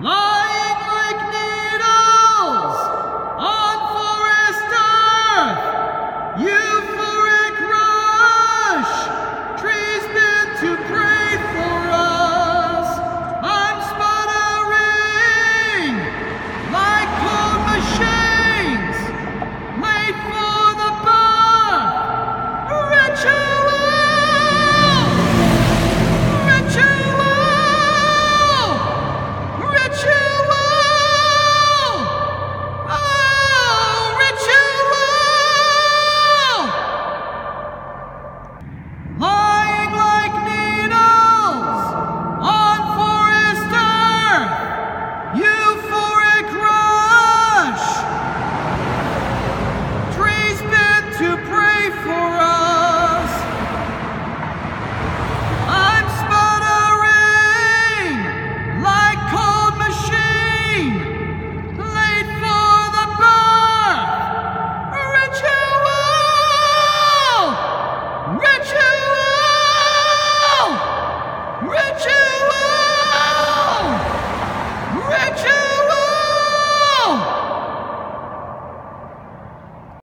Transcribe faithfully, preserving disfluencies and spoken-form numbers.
Love.